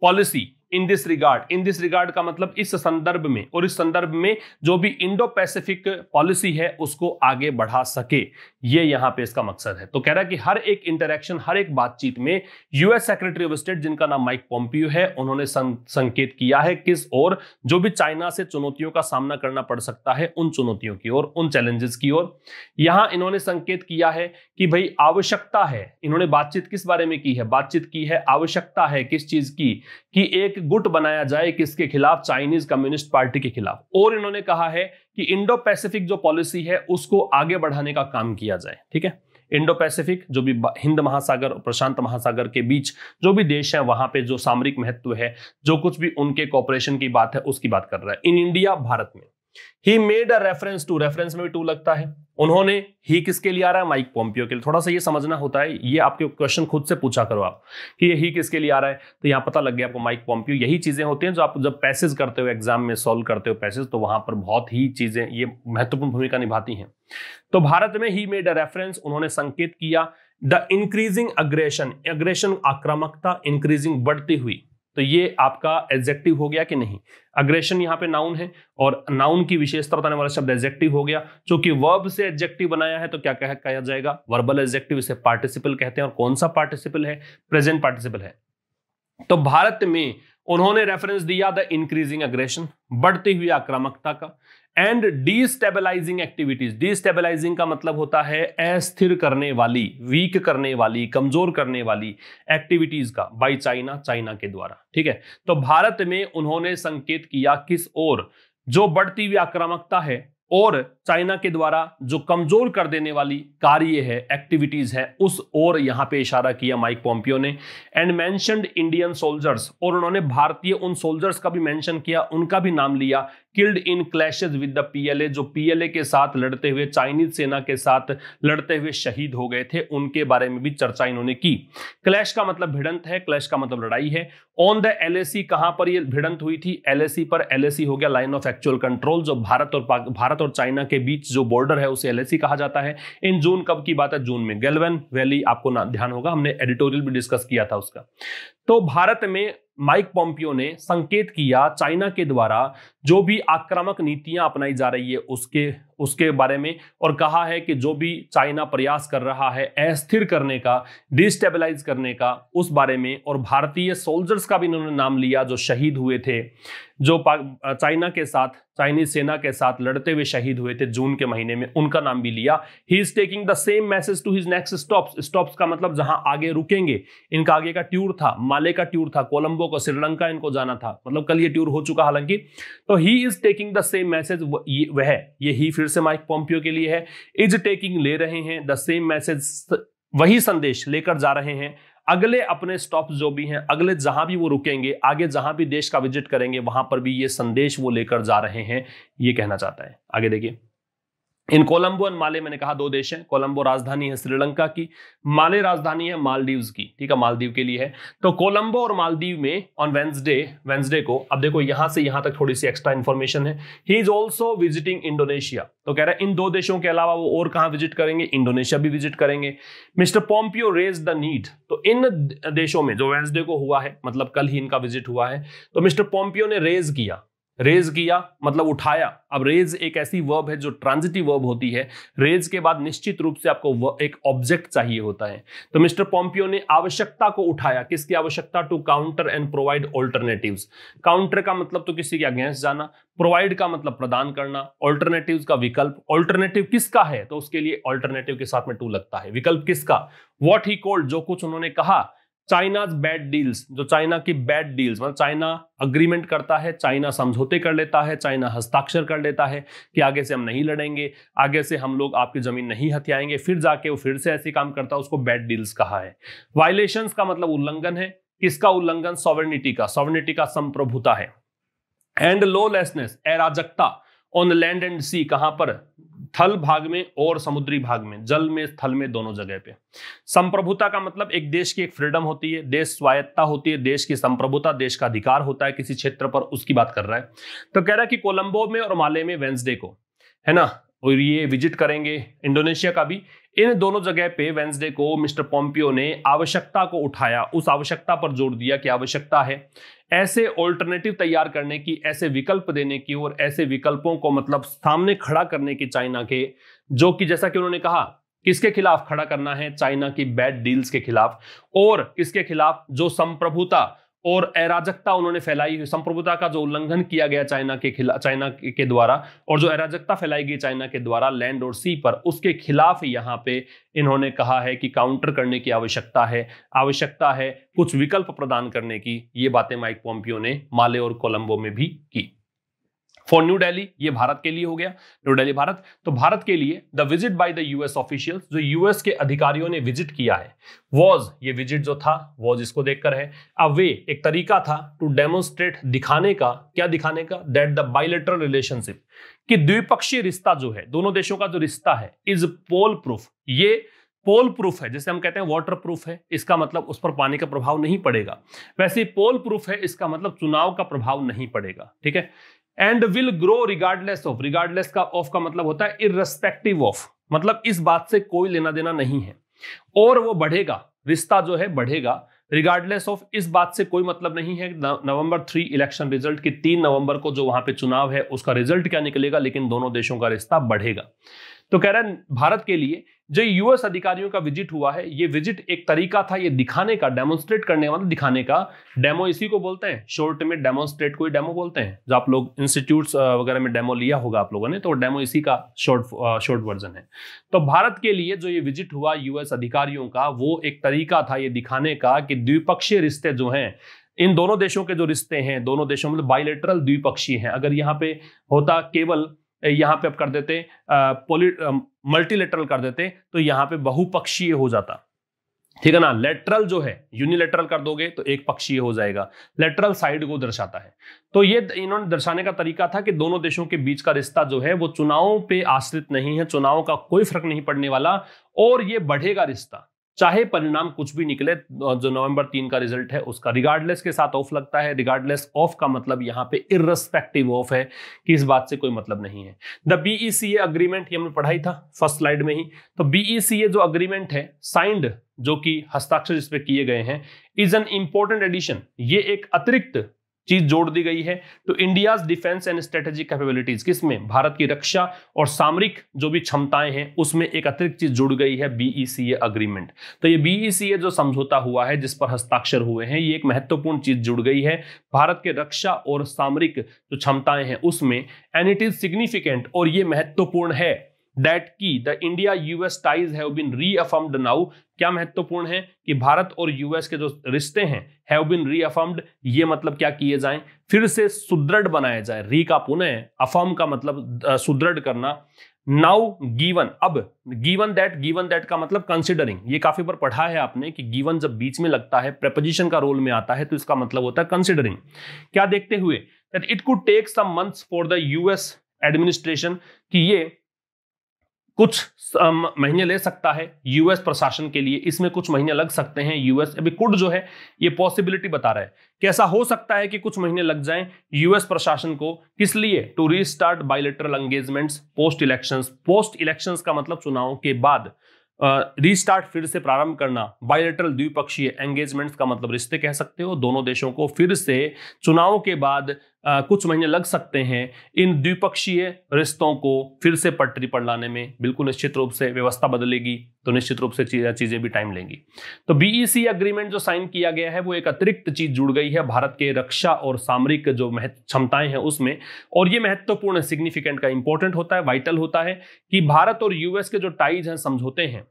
policy in this regard. In this regard का मतलब इस संदर्भ में, और इस संदर्भ में जो भी इंडो पैसिफिक पॉलिसी है उसको आगे बढ़ा सके, ये यहाँ पे इसका मकसद है। तो कह रहा है कि हर एक इंटरेक्शन, हर एक बातचीत में यूएस सेक्रेटरी ऑफ स्टेट जिनका नाम माइक पोम्पियो है, उन्होंने संकेत किया है किस ओर, जो भी चाइना से चुनौतियों का सामना करना पड़ सकता है उन चुनौतियों की ओर, उन चैलेंजेस की ओर। यहाँ इन्होंने संकेत किया है कि भाई आवश्यकता है, इन्होंने बातचीत किस बारे में की है, बातचीत की है आवश्यकता है किस चीज की, कि एक गुट बनाया जाए किसके खिलाफ, चाइनीज कम्युनिस्ट पार्टी के खिलाफ। और इन्होंने कहा है कि इंडो पैसिफिक जो पॉलिसी है उसको आगे बढ़ाने का काम किया जाए, ठीक है। इंडो पैसिफिक जो भी हिंद महासागर और प्रशांत महासागर के बीच जो भी देश है, वहां पे जो सामरिक महत्व है, जो कुछ भी उनके कोऑपरेशन की बात है उसकी बात कर रहा है। इन इंडिया, भारत में। He made a reference to, reference में भी टू लगता है, उन्होंने ही किसके लिए आ रहा है, माइक पोम्पियो के लिए। थोड़ा सा ये समझना होता है, ये आपके क्वेश्चन खुद से पूछा करो आप कि ये ही किसके लिए आ रहा है, तो यहाँ पता लग गया आपको माइक पोम्पियो। यही चीजें होती हैं जो आप जब पैसेज करते हो, एग्जाम में सॉल्व करते हो पैसेज, तो वहां पर बहुत ही चीजें ये महत्वपूर्ण भूमिका निभाती हैं। तो भारत में ही मेड अ रेफरेंस, उन्होंने संकेत किया द इंक्रीजिंग अग्रेशन, अग्रेशन आक्रामकता, इंक्रीजिंग बढ़ती हुई, तो ये आपका एडजेक्टिव हो गया कि नहीं, अग्रेशन यहाँ पे नाउन है और नाउन की विशेषता बताने वाला शब्द एडजेक्टिव हो गया। चूंकि वर्ब से एडजेक्टिव बनाया है तो क्या कह कहा जाएगा, वर्बल एडजेक्टिव, इसे पार्टिसिपल कहते हैं। और कौन सा पार्टिसिपल है, प्रेजेंट पार्टिसिपल है। तो भारत में उन्होंने रेफरेंस दिया द इंक्रीजिंग अग्रेशन, बढ़ती हुई आक्रामकता का, एंड डीस्टेबलाइजिंग एक्टिविटीज। डीस्टेबलाइजिंग का मतलब होता है अस्थिर करने वाली, वीक करने वाली, कमजोर करने वाली एक्टिविटीज का, बाय चाइना, चाइना के द्वारा, ठीक है। तो भारत में उन्होंने संकेत किया किस ओर, जो बढ़ती हुई आक्रामकता है और चाइना के द्वारा जो कमजोर कर देने वाली कार्य है, एक्टिविटीज है, उस ओर यहाँ पे इशारा किया माइक पोम्पियो ने। एंड मेंशन्ड इंडियन सोल्जर्स, और उन्होंने भारतीय उन सोल्जर्स का भी मेंशन किया, उनका भी नाम लिया, killed in clashes with the PLA, जो पीएलए के साथ लड़ते हुए, चाइनीज सेना के साथ लड़ते हुए शहीद हो गए थे, उनके बारे में भी चर्चा इन्होंने की। क्लैश का मतलब भिड़ंत है, क्लैश का मतलब लड़ाई है। ऑन द एलएसी, कहां पर यह भिड़ंत हुई थी, एलएसी पर। एलएसी हो गया लाइन ऑफ एक्चुअल कंट्रोल, जो भारत और भारत और चाइना के बीच जो बॉर्डर है उसे एलएसी कहा जाता है। इन जून, कब की बात है, जून में, गलवन वैली, आपको ना ध्यान होगा, हमने एडिटोरियल भी डिस्कस किया था उसका। तो भारत में माइक पोम्पियो ने संकेत किया चाइना के द्वारा जो भी आक्रामक नीतियां अपनाई जा रही है उसके उसके बारे में, और कहा है कि जो भी चाइना प्रयास कर रहा है अस्थिर करने का, डिस्टेबलाइज करने का, उस बारे में। और भारतीय सोल्जर्स का भी इन्होंने नाम लिया जो शहीद हुए थे, जो चाइना के साथ, चाइनीज सेना के साथ लड़ते हुए शहीद हुए थे जून के महीने में, उनका नाम भी लिया। He is taking the same message to his next stops. Stops का मतलब जहां आगे रुकेंगे, इनका आगे का टूर था, माले का टूर था, कोलंबो को, श्रीलंका इनको जाना था, मतलब कल ये टूर हो चुका हालांकि। तो he is taking the same message, वह ये ही फिर से माइक पोम्पियो के लिए है। इज टेकिंग, ले रहे हैं, द सेम मैसेज, वही संदेश लेकर जा रहे हैं अगले अपने स्टॉप जो भी हैं, अगले जहां भी वो रुकेंगे, आगे जहां भी देश का विजिट करेंगे, वहां पर भी ये संदेश वो लेकर जा रहे हैं, ये कहना चाहता है। आगे देखिए, इन कोलंबो एंड माले, मैंने कहा दो देश हैं, कोलंबो राजधानी है श्रीलंका की, माले राजधानी है मालदीव्स की, ठीक है, मालदीव के लिए है। तो कोलंबो और मालदीव में ऑन वेंसडे, वेंसडे को, अब देखो यहां से यहां तक थोड़ी सी एक्स्ट्रा इन्फॉर्मेशन है। He is also visiting Indonesia, तो कह रहा है इन दो देशों के अलावा वो और कहां विजिट करेंगे, इंडोनेशिया भी विजिट करेंगे। Mister Pompeo raise the need, तो इन देशों में जो वेंसडे को हुआ है, मतलब कल ही इनका विजिट हुआ है, तो मिस्टर पोम्पियो ने रेज किया, रेज किया मतलब उठाया। अब रेज एक ऐसी वर्ब है जो ट्रांजिटिव वर्ब होती है, रेज के बाद निश्चित रूप से आपको एक ऑब्जेक्ट चाहिए होता है। तो मिस्टर पोम्पियो ने आवश्यकता को उठाया, किसकी आवश्यकता, to counter and provide alternatives. Counter का मतलब तो किसी के अगेंस्ट जाना, प्रोवाइड का मतलब प्रदान करना, ऑल्टरनेटिव्स का विकल्प। ऑल्टरनेटिव किसका है, तो उसके लिए ऑल्टरनेटिव के साथ में टू लगता है, विकल्प किसका। व्हाट ही कॉल्ड, जो कुछ उन्होंने कहा, चाइनाज बैड डील्स, जो चाइना की बैड डील्स, मतलब चाइना अग्रीमेंट करता है, चाइना समझौते कर लेता है, चाइना हस्ताक्षर कर लेता है कि आगे से हम नहीं लड़ेंगे, आगे से हम लोग आपकी जमीन नहीं हथियाएंगे, फिर जाके वो फिर से ऐसे काम करता है, उसको बैड डील्स कहा है। वायलेशंस का मतलब उल्लंघन है, किसका उल्लंघन? सॉवरेनिटी का। सॉवरेनिटी का संप्रभुता है। एंड लॉलेसनेस, अराजकता ऑन लैंड एंड सी, कहां पर? थल भाग में और समुद्री भाग में, जल में थल में दोनों जगह पे। संप्रभुता का मतलब एक देश की एक फ्रीडम होती है, देश स्वायत्ता होती है, देश की संप्रभुता, देश का अधिकार होता है किसी क्षेत्र पर, उसकी बात कर रहा है। तो कह रहा है कि कोलंबो में और माले में वेंसडे को, है ना, और ये विजिट करेंगे, इंडोनेशिया का भी। इन दोनों जगह पे वेंसडे को मिस्टर पोम्पियो ने आवश्यकता को उठाया, उस आवश्यकता पर जोर दिया कि आवश्यकता है ऐसे ऑल्टरनेटिव तैयार करने की, ऐसे विकल्प देने की, और ऐसे विकल्पों को मतलब सामने खड़ा करने की चाइना के, जो कि जैसा कि उन्होंने कहा, किसके खिलाफ खड़ा करना है? चाइना की बैड डील्स के खिलाफ, और किसके खिलाफ? जो संप्रभुता और अराजकता उन्होंने फैलाई हुई, संप्रभुता का जो उल्लंघन किया गया चाइना के खिलाफ, चाइना के द्वारा, और जो अराजकता फैलाई गई चाइना के द्वारा लैंड और सी पर, उसके खिलाफ यहाँ पे इन्होंने कहा है कि काउंटर करने की आवश्यकता है, आवश्यकता है कुछ विकल्प प्रदान करने की। ये बातें माइक पोम्पियो ने माले और कोलंबो में भी की। फॉर न्यू दिल्ली, ये भारत के लिए हो गया, न्यू दिल्ली भारत। तो भारत के लिए the visit by the US officials, जो यूएस के अधिकारियों ने विजिट किया है, वॉज, ये विजिट जो था वॉज इसको देखकर है, अवे, एक तरीका था टू डेमोन्स्ट्रेट, दिखाने का, क्या दिखाने का? दैट द बाइलेटरल रिलेशनशिप, कि द्विपक्षीय रिश्ता जो है, दोनों देशों का जो रिश्ता है, इज पोल प्रूफ, ये पोल प्रूफ है। जैसे हम कहते हैं वाटर प्रूफ है, इसका मतलब उस पर पानी का प्रभाव नहीं पड़ेगा, वैसे पोल प्रूफ है, इसका मतलब चुनाव का प्रभाव नहीं पड़ेगा, ठीक है। And will grow regardless of, regardless का ऑफ का मतलब होता है इररेस्पेक्टिव ऑफ, मतलब इस बात से कोई लेना देना नहीं है, और वो बढ़ेगा, रिश्ता जो है बढ़ेगा, रिगार्डलेस ऑफ, इस बात से कोई मतलब नहीं है नवंबर थ्री इलेक्शन रिजल्ट की, तीन नवंबर को जो वहां पे चुनाव है उसका रिजल्ट क्या निकलेगा, लेकिन दोनों देशों का रिश्ता बढ़ेगा। तो कह रहा है भारत के लिए जो यूएस अधिकारियों का विजिट हुआ है, ये विजिट एक तरीका था ये दिखाने का, डेमोन्स्ट्रेट करने वाला, दिखाने का। डेमो इसी को बोलते हैं, शॉर्ट में डेमोन्स्ट्रेट को ही डेमो बोलते हैं। जो आप लोग इंस्टीट्यूट्स वगैरह में डेमो लिया होगा आप लोगों ने, तो डेमो इसी का शॉर्ट शॉर्ट वर्जन है। तो भारत के लिए जो ये विजिट हुआ यूएस अधिकारियों का, वो एक तरीका था ये दिखाने का कि द्विपक्षीय रिश्ते जो हैं, इन दोनों देशों के जो रिश्ते हैं, दोनों देशों में बायलैटरल द्विपक्षीय हैं। अगर यहाँ पे होता केवल, यहाँ पे आप कर देते पोली मल्टीलेटरल कर देते, तो यहाँ पे बहुपक्षीय हो जाता, ठीक है ना। लेटरल जो है यूनिलेटरल कर दोगे तो एक पक्षीय हो जाएगा, लेटरल साइड को दर्शाता है। तो ये इन्होंने दर्शाने का तरीका था कि दोनों देशों के बीच का रिश्ता जो है वो चुनावों पे आश्रित नहीं है, चुनावों का कोई फर्क नहीं पड़ने वाला, और ये बढ़ेगा रिश्ता, चाहे परिणाम कुछ भी निकले, जो नवंबर तीन का रिजल्ट है उसका। रिगार्डलेस के साथ ऑफ लगता है, रिगार्डलेस ऑफ का मतलब यहाँ पे इररेस्पेक्टिव ऑफ है, कि इस बात से कोई मतलब नहीं है। द बीईसीए अग्रीमेंट, ये हमने पढ़ाई था फर्स्ट स्लाइड में ही। तो बीईसीए जो अग्रीमेंट है साइंड, जो कि हस्ताक्षर इस पे किए गए हैं, इज एन इंपॉर्टेंट एडिशन, ये एक अतिरिक्त चीज जोड़ दी गई है तो India's defence and strategic capabilities, किसमें? भारत की रक्षा और सामरिक जो भी क्षमताएं हैं उसमें एक अतिरिक्त चीज जुड़ गई है, बीईसीए अग्रीमेंट। तो ये बीईसीए जो समझौता हुआ है, जिस पर हस्ताक्षर हुए हैं, ये एक महत्वपूर्ण चीज जुड़ गई है भारत के रक्षा और सामरिक जो क्षमताएं हैं उसमें। एंड इट इज सिग्निफिकेंट, और ये महत्वपूर्ण है, दैट की the India US ties have been reaffirmed now. क्या महत्वपूर्ण है? कि भारत और यूएस के जो रिश्ते हैं, हैव बीन रीअफर्म्ड, ये मतलब क्या किए जाएं, फिर से सुदृढ़ बनाया जाए। री का पुनः, अफर्म का मतलब सुदृढ़ करना। नाउ गिवन, अब गिवन दैट, गिवन दैट का मतलब कंसिडरिंग, ये काफी बार पढ़ा है आपने कि गिवन जब बीच में लगता है प्रेपोजिशन का रोल में आता है तो इसका मतलब होता है कंसिडरिंग। क्या देखते हुए? That it could take some months for the US administration, कि ये कुछ महीने ले सकता है यूएस प्रशासन के लिए, इसमें कुछ महीने लग सकते हैं यूएस। अभी कुड जो है ये पॉसिबिलिटी बता रहा है कि ऐसा हो सकता है कि कुछ महीने लग जाएं यूएस प्रशासन को, किस लिए? To restart bilateral engagements post elections. Post elections का मतलब चुनावों के बाद रीस्टार्ट, uh, फिर से प्रारंभ करना। बायलैटरल द्विपक्षीय एंगेजमेंट्स का मतलब रिश्ते कह सकते हो, दोनों देशों को फिर से चुनावों के बाद uh, कुछ महीने लग सकते हैं इन द्विपक्षीय रिश्तों को फिर से पटरी पर लाने में। बिल्कुल निश्चित रूप से व्यवस्था बदलेगी तो निश्चित रूप से चीजें भी टाइम लेंगी। तो बीईसी अग्रीमेंट जो साइन किया गया है वो एक अतिरिक्त चीज जुड़ गई है भारत के रक्षा और सामरिक जो क्षमताएं हैं उसमें, और ये महत्वपूर्ण, सिग्निफिकेंट का इंपॉर्टेंट होता है, वाइटल होता है कि भारत और यूएस के जो टाइज हैं, समझौते हैं,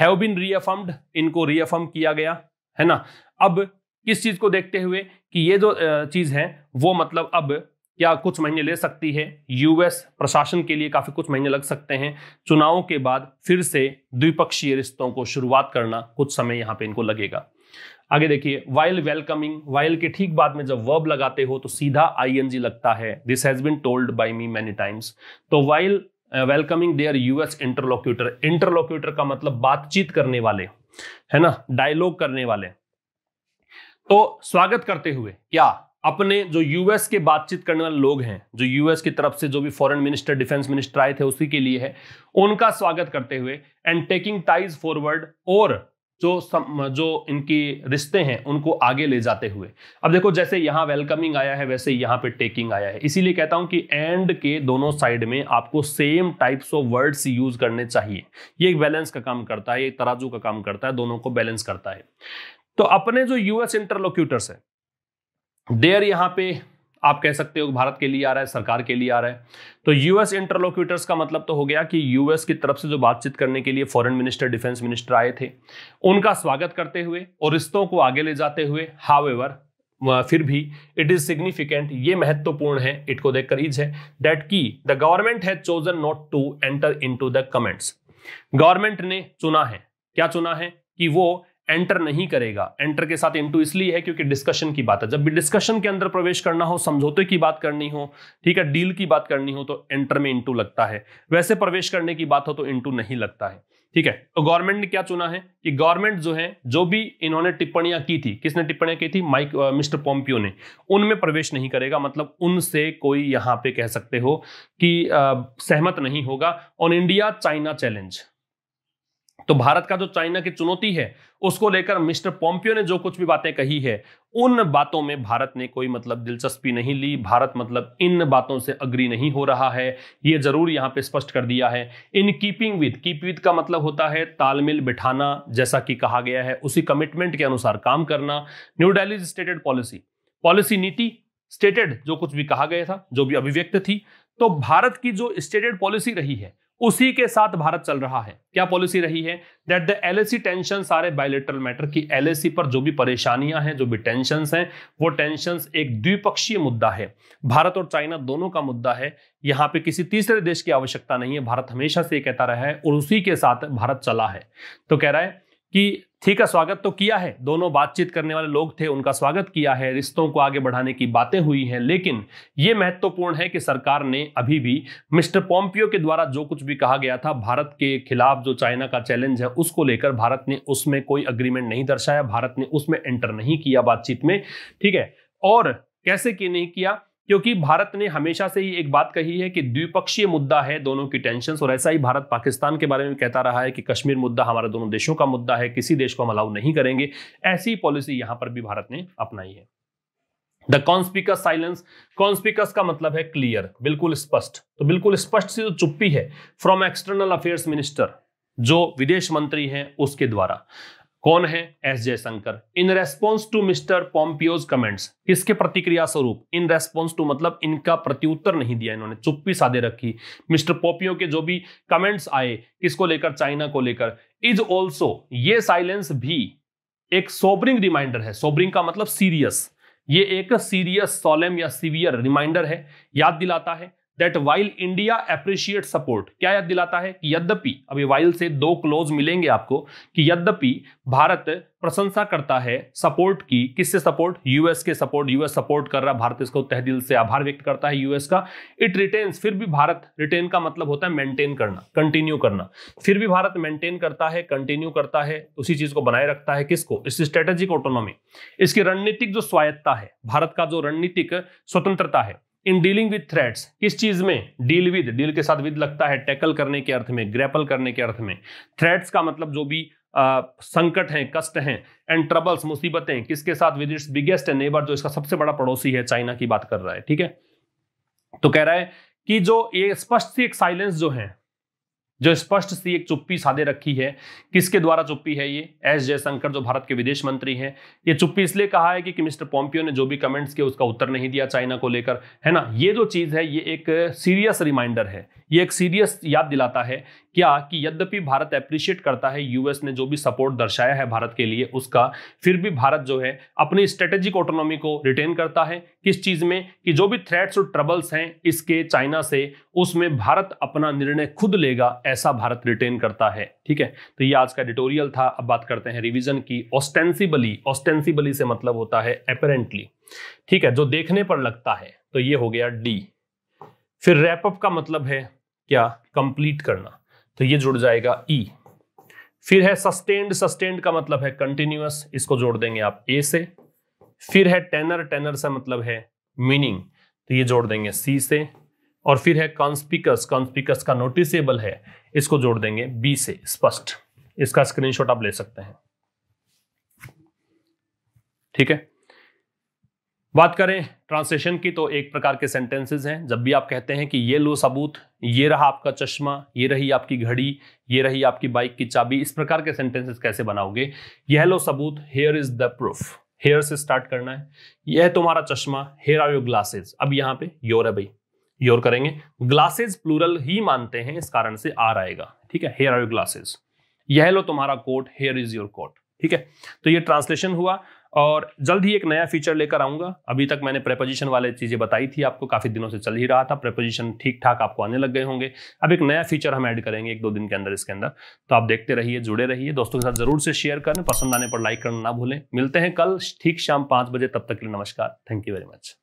हैव बीन रीअफर्म्ड, इनको रीअफर्म किया गया है ना। अब किस चीज को देखते हुए कि ये जो चीज है वो मतलब अब क्या कुछ महीने ले सकती है यूएस प्रशासन के लिए, काफी कुछ महीने लग सकते हैं चुनावों के बाद फिर से द्विपक्षीय रिश्तों को शुरुआत करना, कुछ समय यहाँ पे इनको लगेगा। आगे देखिए, वाइल वेलकमिंग, वाइल के ठीक बाद में जब वर्ब लगाते हो तो सीधा आईएनजी लगता है। This has been told by me many times. तो while welcoming their US interlocutor, interlocutor का मतलब बातचीत करने वाले है ना, डायलॉग करने वाले। तो स्वागत करते हुए क्या अपने जो यूएस के बातचीत करने वाले लोग हैं, जो यूएस की तरफ से जो भी फॉरेन मिनिस्टर डिफेंस मिनिस्टर आए थे उसी के लिए है, उनका स्वागत करते हुए एंड टेकिंग टाइज फॉरवर्ड, और जो सम, जो इनकी रिश्ते हैं उनको आगे ले जाते हुए। अब देखो जैसे यहाँ वेलकमिंग आया है वैसे यहाँ पे टेकिंग आया है, इसीलिए कहता हूँ कि एंड के दोनों साइड में आपको same types of words use करने चाहिए। ये एक बैलेंस का काम करता है, ये तराजू का काम करता है, दोनों को बैलेंस करता है। तो अपने जो यूएस इंटरलोक्यूटर्स है, देयर यहाँ पे आप कह सकते हो भारत के लिए आ रहा है, सरकार के लिए आ रहा है। तो यूएस इंटरलोक्यूटर्स का मतलब तो हो गया कि यूएस की तरफ से जो बातचीत करने के लिए फॉरेन मिनिस्टर डिफेंस मिनिस्टर आए थे उनका स्वागत करते हुए और रिश्तों को आगे ले जाते हुए। हाउएवर, फिर भी, इट इज सिग्निफिकेंट, ये महत्वपूर्ण है, इट को देखकर ईज है, दैट की the government has chosen not to enter into the comments. Government ने चुना है, क्या चुना है कि वो एंटर नहीं करेगा। एंटर के साथ इनटू इसलिए है क्योंकि डिस्कशन की बात है, जब भी डिस्कशन के अंदर प्रवेश करना हो, समझौते की बात करनी हो, ठीक है, डील की बात करनी हो, तो एंटर में इनटू लगता है, वैसे प्रवेश करने की बात हो तो इनटू नहीं लगता है, ठीक है। तो गवर्नमेंट ने क्या चुना है कि गवर्नमेंट जो है, जो भी इन्होंने टिप्पणियां की थी, किसने टिप्पणियां की थी, माइक मिस्टर पोम्पियो ने, उनमें प्रवेश नहीं करेगा, मतलब उनसे कोई यहाँ पे कह सकते हो कि आ, सहमत नहीं होगा। ऑन इंडिया चाइना चैलेंज, तो भारत का जो चाइना की चुनौती है उसको लेकर मिस्टर पोम्पियो ने जो कुछ भी बातें कही है उन बातों में भारत ने कोई मतलब दिलचस्पी नहीं ली। भारत मतलब इन बातों से अग्री नहीं हो रहा है, ये जरूर यहाँ पे स्पष्ट कर दिया है। In keeping with, keep with का मतलब होता है तालमेल बिठाना, जैसा कि कहा गया है उसी कमिटमेंट के अनुसार काम करना। New Delhi's stated policy, policy नीति, स्टेटेड जो कुछ भी कहा गया था, जो भी अभिव्यक्त थी, तो भारत की जो स्टेटेड पॉलिसी रही है उसी के साथ भारत चल रहा है। क्या पॉलिसी रही है, दैट द एलएसी टेंशन सारे बायलैटरल मैटर की, एलएसी पर जो भी परेशानियां हैं, जो भी टेंशंस हैं, वो टेंशंस एक द्विपक्षीय मुद्दा है, भारत और चाइना दोनों का मुद्दा है, यहाँ पे किसी तीसरे देश की आवश्यकता नहीं है, भारत हमेशा से कहता रहा है और उसी के साथ भारत चला है। तो कह रहा है कि ठीक है, स्वागत तो किया है, दोनों बातचीत करने वाले लोग थे, उनका स्वागत किया है, रिश्तों को आगे बढ़ाने की बातें हुई हैं, लेकिन ये महत्वपूर्ण है कि सरकार ने अभी भी मिस्टर पोम्पियो के द्वारा जो कुछ भी कहा गया था भारत के खिलाफ, जो चाइना का चैलेंज है उसको लेकर, भारत ने उसमें कोई अग्रीमेंट नहीं दर्शाया, भारत ने उसमें एंटर नहीं किया बातचीत में, ठीक है। और कैसे कि नहीं किया, क्योंकि भारत ने हमेशा से ही एक बात कही है कि द्विपक्षीय मुद्दा है, दोनों की टेंशंस, और ऐसा ही भारत पाकिस्तान के बारे में कहता रहा है कि कश्मीर मुद्दा हमारे दोनों देशों का मुद्दा है, किसी देश को हम अलाउ नहीं करेंगे। ऐसी पॉलिसी यहां पर भी भारत ने अपनाई है। द कॉन्स्पिकस साइलेंस, कॉन्स्पिकस का मतलब है क्लियर, बिल्कुल स्पष्ट, तो बिल्कुल स्पष्ट सी जो चुप्पी है फ्रॉम एक्सटर्नल अफेयर्स मिनिस्टर, जो विदेश मंत्री हैं उसके द्वारा, कौन है, S Jaishankar. In response to mister Pompeo's comments, किसके प्रतिक्रिया स्वरूप, इन रेस्पॉन्स टू मतलब इनका प्रत्युत्तर नहीं दिया इन्होंने, चुप्पी साधे रखी। मिस्टर पोम्पियो के जो भी कमेंट्स आए किसको लेकर, चाइना को लेकर, इज ऑल्सो, ये साइलेंस भी एक सोबरिंग रिमाइंडर है, सोबरिंग का मतलब सीरियस, ये एक सीरियस सोलेम या सीवियर रिमाइंडर है, याद दिलाता है That while India appreciates support, क्या याद दिलाता है कि यद्यपि, अभी while से दो क्लोज मिलेंगे आपको, कि यद्यपि भारत प्रशंसा करता है सपोर्ट की, किससे सपोर्ट, यूएस के सपोर्ट, यूएस सपोर्ट कर रहा है भारत, इसको तहे दिल से आभार व्यक्त करता है यूएस का। इट रिटेन्स, फिर भी भारत, रिटेन का मतलब होता है मेंटेन करना, कंटिन्यू करना, फिर भी भारत मेंटेन करता है, कंटिन्यू करता है, उसी चीज को बनाए रखता है, किसको, इसकी स्ट्रेटेजिक ऑटोनॉमी, इसकी रणनीतिक जो स्वायत्तता है, भारत का जो रणनीतिक स्वतंत्रता है। इन डीलिंग विद थ्रेट्स, किस चीज में, डील विद, डील के साथ विद लगता है, टैकल करने के अर्थ में, ग्रैपल करने के अर्थ में, थ्रेट्स का मतलब जो भी आ, संकट हैं, कष्ट हैं, एंड ट्रबल्स मुसीबतें, किसके साथ, विद इट्स बिगेस्ट नेबर, जो इसका सबसे बड़ा पड़ोसी है चाइना की बात कर रहा है, ठीक है। तो कह रहा है कि जो ये स्पष्ट सी एक साइलेंस जो है, जो स्पष्ट सी एक चुप्पी साधे रखी है, किसके द्वारा चुप्पी है ये, एस जयशंकर जो भारत के विदेश मंत्री हैं, ये चुप्पी इसलिए कहा है कि, कि मिस्टर पोम्पियो ने जो भी कमेंट्स किए उसका उत्तर नहीं दिया चाइना को लेकर, है ना। ये जो चीज़ है ये एक सीरियस रिमाइंडर है, ये एक सीरियस याद दिलाता है क्या कि यद्यपि भारत एप्रिशिएट करता है, यूएस ने जो भी सपोर्ट दर्शाया है भारत के लिए उसका, फिर भी भारत जो है अपनी स्ट्रेटेजिक ऑटोनॉमी को रिटेन करता है। किस चीज में कि जो भी थ्रेट्स और ट्रबल्स हैं इसके चाइना से, उसमें भारत अपना निर्णय खुद लेगा, ऐसा भारत रिटेन करता है। ठीक है, तो ये आज का एडिटोरियल था। अब बात करते हैं रिवीजन की। ऑस्टेंसिबली, ऑस्टेंसिबली से मतलब होता है अपेरेंटली, ठीक है, जो देखने पर लगता है, तो ये हो गया डी। फिर रैप अप का मतलब है क्या, कंप्लीट करना, तो ये जुड़ जाएगा ई। फिर है सस्टेन्ड, सस्टेन्ड का मतलब है कंटिन्यूअस, इसको जोड़ देंगे आप ए से। फिर है टेनर, टेनर से मतलब है मीनिंग, तो ये जोड़ देंगे सी से। और फिर है कॉन्स्पिकस, कॉन्स्पिकस का नोटिसेबल है, इसको जोड़ देंगे बी से, स्पष्ट। इसका स्क्रीनशॉट आप ले सकते हैं, ठीक है। बात करें ट्रांसलेशन की, तो एक प्रकार के सेंटेंसेस हैं। जब भी आप कहते हैं कि ये लो सबूत, ये रहा आपका चश्मा, ये रही आपकी घड़ी, ये रही आपकी बाइक की चाबी, इस प्रकार के सेंटेंसेस कैसे बनाओगे? यह लो सबूत, here is the proof, here से स्टार्ट करना है। यह तुम्हारा चश्मा, हेयर आर योर ग्लासेज। अब यहाँ पे योर है भाई, योर करेंगे, ग्लासेज प्लूरल ही मानते हैं, इस कारण से आर आएगा, ठीक है, हेयर आर योर ग्लासेज। यह लो तुम्हारा coat, here is your coat, ठीक है। तो ये ट्रांसलेशन हुआ, और जल्द ही एक नया फीचर लेकर आऊंगा। अभी तक मैंने प्रेपोजिशन वाले चीज़ें बताई थी आपको, काफ़ी दिनों से चल ही रहा था, प्रेपोजिशन ठीक ठाक आपको आने लग गए होंगे। अब एक नया फीचर हम ऐड करेंगे एक दो दिन के अंदर इसके अंदर, तो आप देखते रहिए, जुड़े रहिए। दोस्तों के साथ जरूर से शेयर करें, पसंद आने पर लाइक करना ना भूलें। मिलते हैं कल ठीक शाम पाँच बजे, तब तक के लिए नमस्कार, थैंक यू वेरी मच।